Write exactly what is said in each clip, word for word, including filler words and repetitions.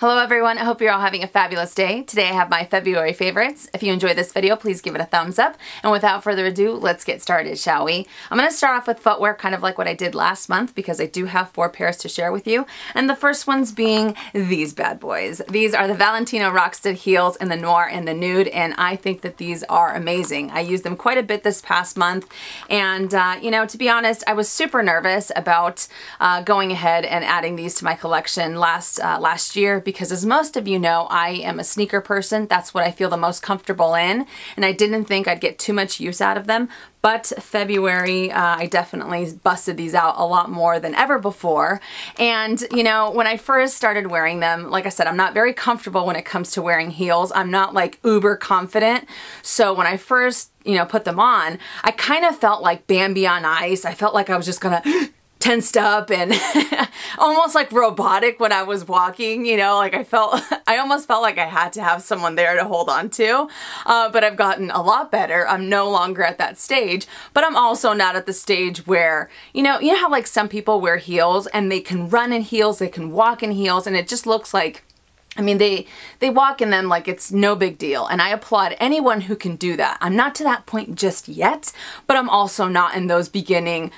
Hello everyone, I hope you're all having a fabulous day. Today I have my February favorites. If you enjoyed this video, please give it a thumbs up. And without further ado, let's get started, shall we? I'm gonna start off with footwear, kind of like what I did last month, because I do have four pairs to share with you. And the first ones being these bad boys. These are the Valentino Rockstud heels in the Noir and the Nude, and I think that these are amazing. I used them quite a bit this past month. And uh, you know, to be honest, I was super nervous about uh, going ahead and adding these to my collection last, uh, last year, because as most of you know, I am a sneaker person. That's what I feel the most comfortable in, and I didn't think I'd get too much use out of them. But February, uh, I definitely busted these out a lot more than ever before. And, you know, when I first started wearing them, like I said, I'm not very comfortable when it comes to wearing heels. I'm not like uber confident. So when I first, you know, put them on, I kind of felt like Bambi on ice. I felt like I was just gonna tensed up and almost like robotic when I was walking, you know, like I felt, I almost felt like I had to have someone there to hold on to, uh, but I've gotten a lot better. I'm no longer at that stage, but I'm also not at the stage where, you know, you know how like some people wear heels and they can run in heels, they can walk in heels, and it just looks like, I mean, they they walk in them like it's no big deal, and I applaud anyone who can do that. I'm not to that point just yet, but I'm also not in those beginning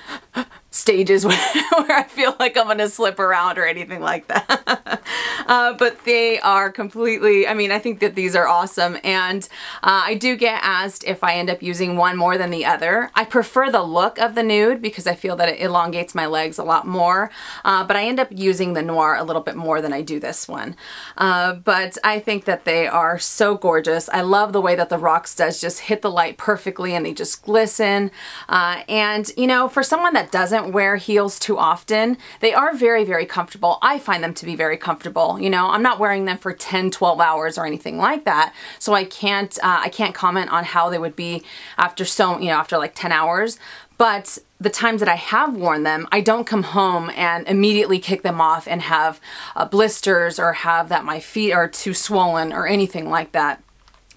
stages where, where I feel like I'm gonna slip around or anything like that. Uh, but they are completely, I mean, I think that these are awesome, and uh, I do get asked if I end up using one more than the other. I prefer the look of the Nude because I feel that it elongates my legs a lot more, uh, but I end up using the Noir a little bit more than I do this one. Uh, but I think that they are so gorgeous. I love the way that the Rockstud just hit the light perfectly and they just glisten. Uh, and you know, for someone that doesn't wear heels too often, they are very, very comfortable. I find them to be very comfortable. You know, I'm not wearing them for ten, twelve hours or anything like that, so I can't, uh, I can't comment on how they would be after so, you know, after like ten hours. But the times that I have worn them, I don't come home and immediately kick them off and have uh, blisters or have that my feet are too swollen or anything like that.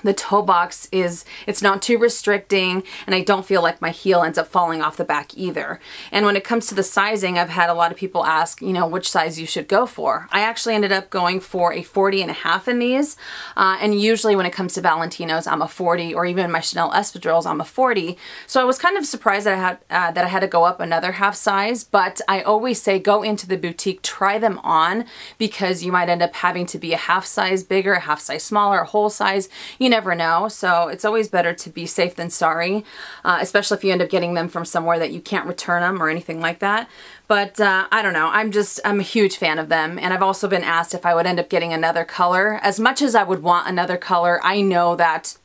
The toe box is, it's not too restricting, and I don't feel like my heel ends up falling off the back either. And when it comes to the sizing, I've had a lot of people ask, you know, which size you should go for. I actually ended up going for a forty and a half in these, uh, and usually when it comes to Valentinos, I'm a forty, or even my Chanel espadrilles, I'm a forty. So I was kind of surprised that I had, uh, that I had to go up another half size, but I always say go into the boutique, try them on, because you might end up having to be a half size bigger, a half size smaller, a whole size. You You never know, so it's always better to be safe than sorry, uh, especially if you end up getting them from somewhere that you can't return them or anything like that. But uh, I don't know, I'm just, I'm a huge fan of them, and I've also been asked if I would end up getting another color. As much as I would want another color, I know that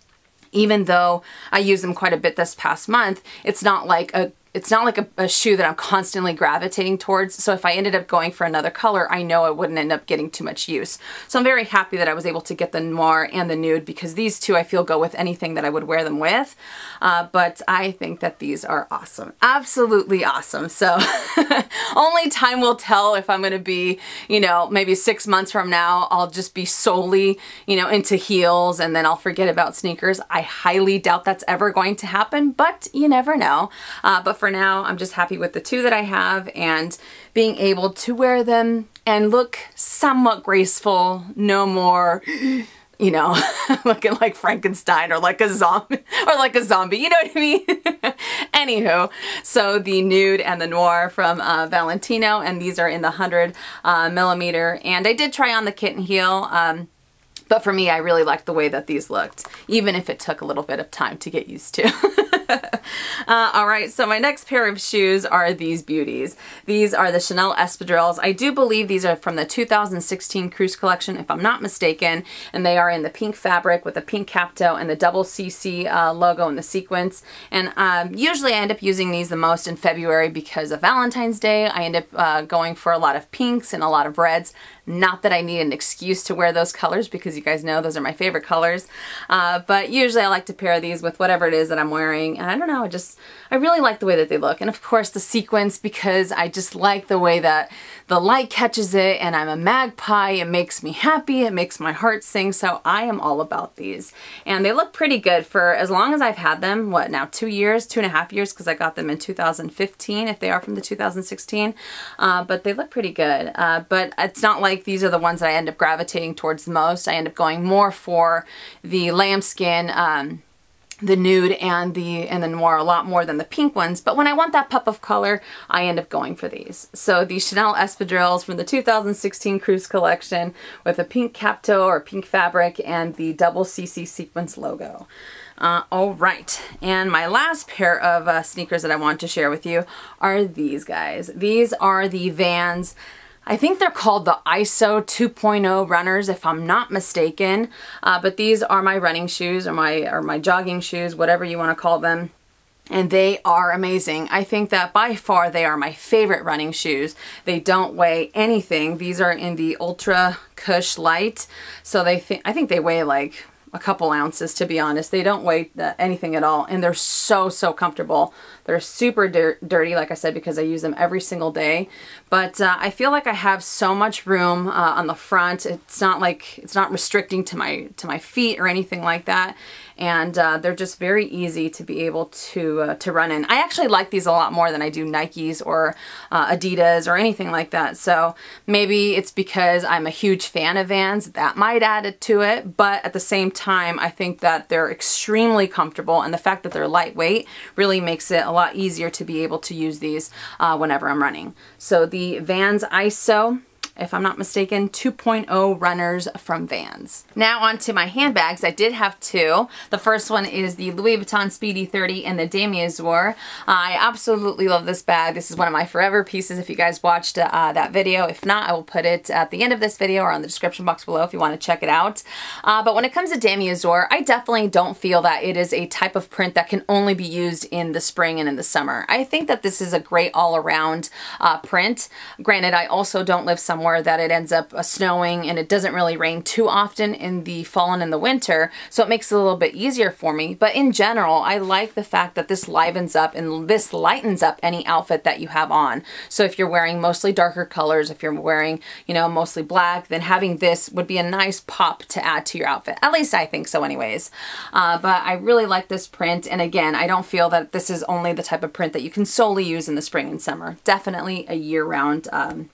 even though I use them quite a bit this past month, it's not like a It's not like a, a shoe that I'm constantly gravitating towards, so if I ended up going for another color, I know I wouldn't end up getting too much use. So I'm very happy that I was able to get the Noir and the Nude, because these two I feel go with anything that I would wear them with. Uh, but I think that these are awesome. Absolutely awesome. So only time will tell if I'm gonna be, you know, maybe six months from now, I'll just be solely, you know, into heels, and then I'll forget about sneakers. I highly doubt that's ever going to happen, but you never know. Uh, but for now, I'm just happy with the two that I have and being able to wear them and look somewhat graceful, no more, you know, looking like Frankenstein or like a zombie or like a zombie, you know what I mean? Anywho, so the Nude and the Noir from uh, Valentino, and these are in the one hundred uh, millimeter, and I did try on the kitten heel, um, but for me, I really liked the way that these looked, even if it took a little bit of time to get used to. Uh, Alright, so my next pair of shoes are these beauties. These are the Chanel espadrilles. I do believe these are from the two thousand sixteen Cruise collection, if I'm not mistaken, and they are in the pink fabric with the pink capto and the double C C uh, logo in the sequence. And um, usually I end up using these the most in February because of Valentine's Day. I end up uh, going for a lot of pinks and a lot of reds. Not that I need an excuse to wear those colors, because you guys know those are my favorite colors, uh, but usually I like to pair these with whatever it is that I'm wearing. and I don't know, I just, I really like the way that they look. And of course the sequins, because I just like the way that the light catches it, and I'm a magpie, it makes me happy, it makes my heart sing, so I am all about these. And they look pretty good for as long as I've had them, what now, two years, two and a half years, because I got them in two thousand fifteen, if they are from the two thousand sixteen, uh, but they look pretty good. Uh, but it's not like these are the ones that I end up gravitating towards the most. I end up going more for the lambskin, um, the nude and the and the noir a lot more than the pink ones, but when I want that pup of color, I end up going for these. So the Chanel espadrilles from the two thousand sixteen Cruise collection with a pink capto or pink fabric and the double C C sequence logo. Uh, all right, and my last pair of uh, sneakers that I want to share with you are these guys. These are the Vans. I think they're called the I S O two point oh runners, if I'm not mistaken, uh, but these are my running shoes or my, or my jogging shoes, whatever you want to call them. And they are amazing. I think that by far they are my favorite running shoes. They don't weigh anything. These are in the Ultra Cush Light, so they th- I think they weigh like a couple ounces, to be honest. They don't weigh anything at all, and they're so, so comfortable. They're super dir dirty, like I said, because I use them every single day. But uh, I feel like I have so much room uh, on the front. It's not like, it's not restricting to my to my feet or anything like that. And uh, they're just very easy to be able to uh, to run in. I actually like these a lot more than I do Nikes or uh, Adidas or anything like that. So maybe it's because I'm a huge fan of Vans. That might add it to it. But at the same time, I think that they're extremely comfortable. And the fact that they're lightweight really makes it a lot easier to be able to use these uh, whenever I'm running. So the Vans I S O, if I'm not mistaken, two point oh runners from Vans. Now onto my handbags. I did have two. The first one is the Louis Vuitton Speedy thirty and the Damier Azur. Uh, I absolutely love this bag. This is one of my forever pieces if you guys watched uh, that video. If not, I will put it at the end of this video or on the description box below if you want to check it out. Uh, but when it comes to Damier Azur, I definitely don't feel that it is a type of print that can only be used in the spring and in the summer. I think that this is a great all-around uh, print. Granted, I also don't live somewhere that it ends up uh, snowing, and it doesn't really rain too often in the fall and in the winter, so it makes it a little bit easier for me. But in general, I like the fact that this livens up and this lightens up any outfit that you have on. So if you're wearing mostly darker colors, if you're wearing, you know, mostly black, then having this would be a nice pop to add to your outfit. At least I think so anyways. Uh, but I really like this print, and again, I don't feel that this is only the type of print that you can solely use in the spring and summer. Definitely a year-round um,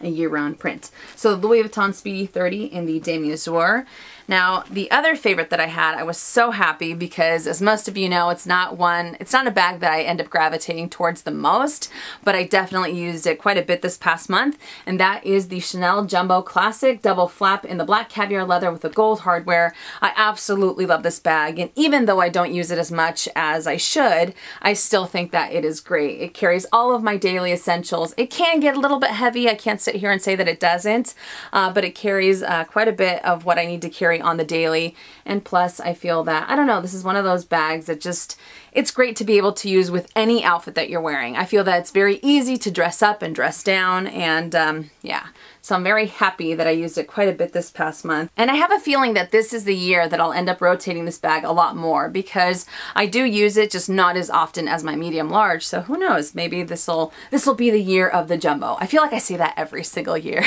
a year-round print. So the Louis Vuitton Speedy thirty in the Damier Azur. Now, the other favorite that I had, I was so happy because, as most of you know, it's not one, it's not a bag that I end up gravitating towards the most, but I definitely used it quite a bit this past month, and that is the Chanel Jumbo Classic Double Flap in the black caviar leather with the gold hardware. I absolutely love this bag, and even though I don't use it as much as I should, I still think that it is great. It carries all of my daily essentials. It can get a little bit heavy. I can't sit here and say that it doesn't, uh, but it carries uh, quite a bit of what I need to carry on the daily. And plus, I feel that, I don't know, this is one of those bags that just, it's great to be able to use with any outfit that you're wearing. I feel that it's very easy to dress up and dress down, and um, yeah. So I'm very happy that I used it quite a bit this past month. And I have a feeling that this is the year that I'll end up rotating this bag a lot more, because I do use it, just not as often as my medium large. So who knows, maybe this'll this'll be the year of the jumbo. I feel like I say that every single year.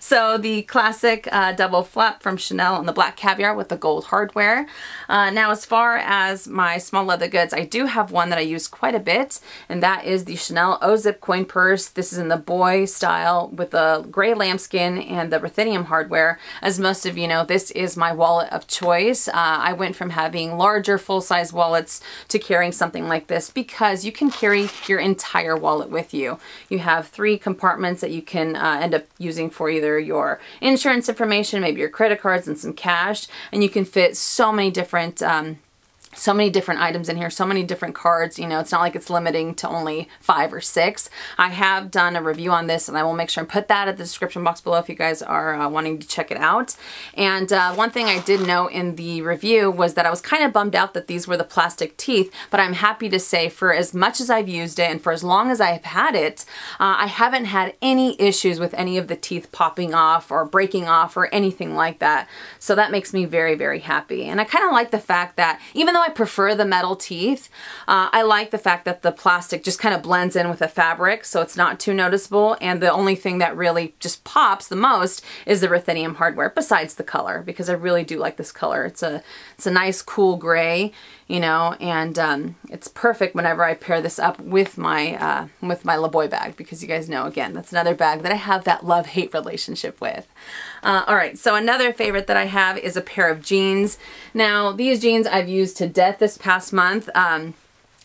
So the classic uh, double flap from Chanel and the black caviar with the gold hardware. Uh, now as far as my small leather goods, I do have one that I use quite a bit, and that is the Chanel O-Zip coin purse. This is in the boy style with the The gray lambskin and the ruthenium hardware. As most of you know, this is my wallet of choice. Uh, I went from having larger full-size wallets to carrying something like this, because you can carry your entire wallet with you. You have three compartments that you can uh, end up using for either your insurance information, maybe your credit cards, and some cash, and you can fit so many different um, so many different items in here, so many different cards. You know, it's not like it's limiting to only five or six. I have done a review on this, and I will make sure and put that at the description box below if you guys are uh, wanting to check it out. And uh, one thing I did know in the review was that I was kind of bummed out that these were the plastic teeth, but I'm happy to say for as much as I've used it and for as long as I've had it, uh, I haven't had any issues with any of the teeth popping off or breaking off or anything like that. So that makes me very, very happy. And I kind of like the fact that even though I prefer the metal teeth. Uh, I like the fact that the plastic just kind of blends in with the fabric, so it's not too noticeable. And the only thing that really just pops the most is the ruthenium hardware, besides the color, because I really do like this color. It's a, it's a nice cool gray, you know, and um, it's perfect whenever I pair this up with my, uh, with my Le Boy bag, because you guys know, again, that's another bag that I have that love-hate relationship with. Uh, all right, so another favorite that I have is a pair of jeans. Now, these jeans I've used to death this past month. Um,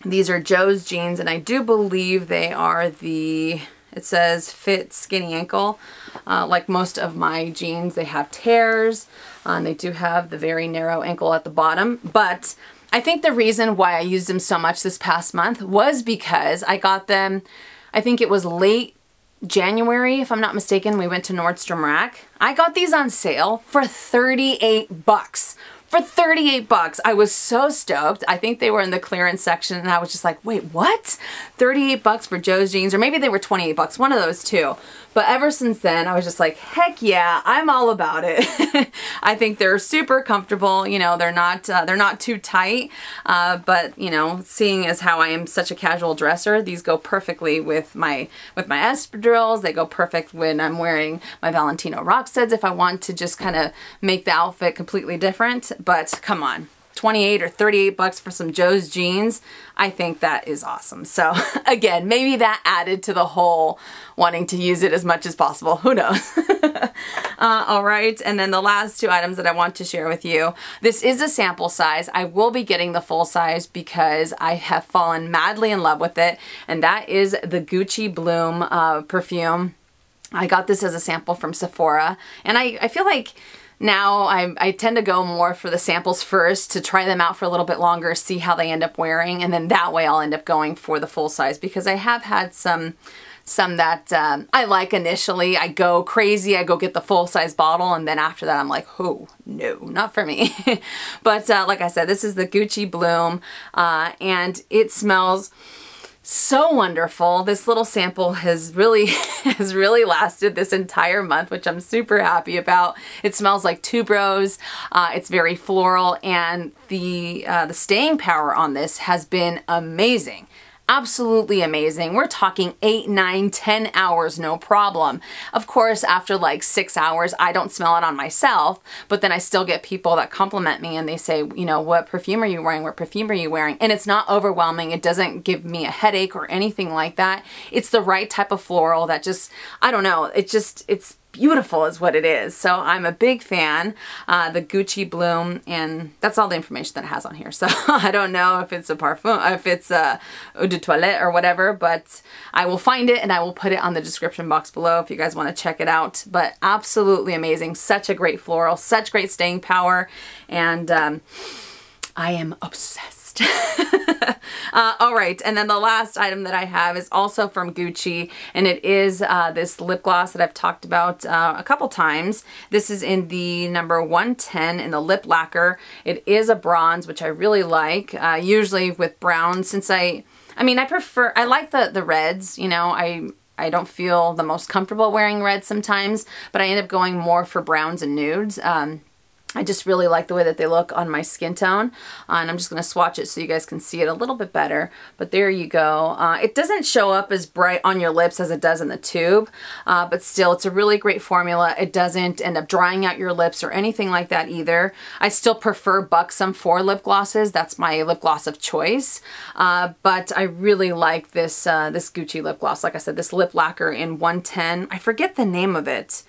these are Joe's jeans, and I do believe they are the, it says fit skinny ankle. Uh, like most of my jeans, they have tears, uh, and they do have the very narrow ankle at the bottom, but I think the reason why I used them so much this past month was because I got them, I think it was late January, if I'm not mistaken. We went to Nordstrom Rack. I got these on sale for thirty-eight bucks. For thirty-eight bucks, I was so stoked. I think they were in the clearance section, and I was just like, wait, what? thirty-eight bucks for Joe's jeans, or maybe they were twenty-eight bucks, one of those two. But ever since then, I was just like, heck yeah, I'm all about it. I think they're super comfortable. You know, they're not uh, they're not too tight. Uh, but you know, seeing as how I am such a casual dresser, these go perfectly with my with my espadrilles. They go perfect when I'm wearing my Valentino Rockstuds if I want to just kind of make the outfit completely different. But come on, twenty-eight or thirty-eight bucks for some Joe's jeans, I think that is awesome. So again, maybe that added to the whole wanting to use it as much as possible, who knows. uh, all right, and then the last two items that I want to share with you. This is a sample size. I will be getting the full size because I have fallen madly in love with it, and that is the Gucci Bloom uh, perfume. I got this as a sample from Sephora, and I, I feel like now I, I tend to go more for the samples first to try them out for a little bit longer, see how they end up wearing, and then that way I'll end up going for the full size, because I have had some some that um, I like initially. I go crazy, I go get the full size bottle, and then after that I'm like, oh, no, not for me. But uh, like I said, this is the Gucci Bloom, uh, and it smells so wonderful. This little sample has really has really lasted this entire month, which I'm super happy about. It smells like tuberose. Uh, it's very floral, and the uh, the staying power on this has been amazing. Absolutely amazing. We're talking eight, nine, ten hours, no problem. Of course, after like six hours, I don't smell it on myself, but then I still get people that compliment me and they say, you know, what perfume are you wearing? What perfume are you wearing? And it's not overwhelming. It doesn't give me a headache or anything like that. It's the right type of floral that just, I don't know, it just, it's beautiful is what it is. So I'm a big fan, uh, the Gucci Bloom, and that's all the information that it has on here. So I don't know if it's a parfum, if it's a eau de toilette or whatever, but I will find it and I will put it on the description box below if you guys want to check it out. But absolutely amazing. Such a great floral, such great staying power. And um, I am obsessed. uh, all right, and then the last item that I have is also from Gucci, and it is uh, this lip gloss that I've talked about uh, a couple times. This is in the number one ten in the lip lacquer. It is a bronze, which I really like, uh, usually with brown, since I, I mean, I prefer, I like the, the reds, you know, I I don't feel the most comfortable wearing red sometimes, but I end up going more for browns and nudes. Um, I just really like the way that they look on my skin tone, uh, and I'm just going to swatch it so you guys can see it a little bit better, but there you go. Uh, it doesn't show up as bright on your lips as it does in the tube, uh, but still, it's a really great formula. It doesn't end up drying out your lips or anything like that either. I still prefer Buxom for lip glosses. That's my lip gloss of choice, uh, but I really like this, uh, this Gucci lip gloss. Like I said, this lip lacquer in one ten. I forget the name of it.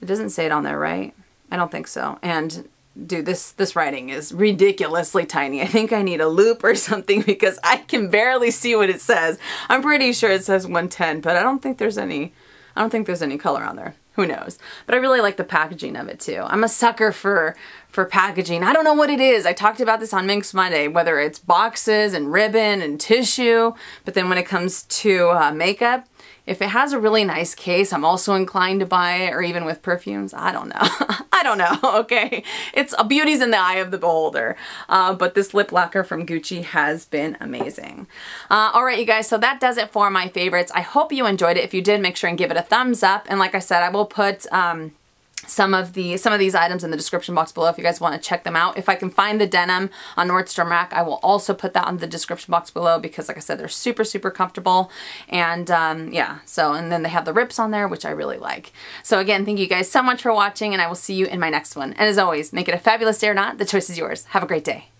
It doesn't say it on there, right? I don't think so. And dude, this, this writing is ridiculously tiny. I think I need a loop or something because I can barely see what it says. I'm pretty sure it says one ten, but I don't think there's any, I don't think there's any color on there. Who knows? But I really like the packaging of it too. I'm a sucker for, for packaging. I don't know what it is. I talked about this on Minx Monday, whether it's boxes and ribbon and tissue, but then when it comes to uh, makeup, if it has a really nice case, I'm also inclined to buy it, or even with perfumes. I don't know. I don't know, okay? It's a beauty's in the eye of the beholder. Uh, but this lip lacquer from Gucci has been amazing. Uh, all right, you guys, so that does it for my favorites. I hope you enjoyed it. If you did, make sure and give it a thumbs up. And like I said, I will put um, some of the some of these items in the description box below if you guys want to check them out. If I can find the denim on Nordstrom Rack, I will also put that on the description box below, because like I said, they're super super comfortable, and um, yeah, so, and then they have the rips on there, which I really like. So again, thank you guys so much for watching, and I will see you in my next one. And as always, make it a fabulous day or not, the choice is yours. Have a great day.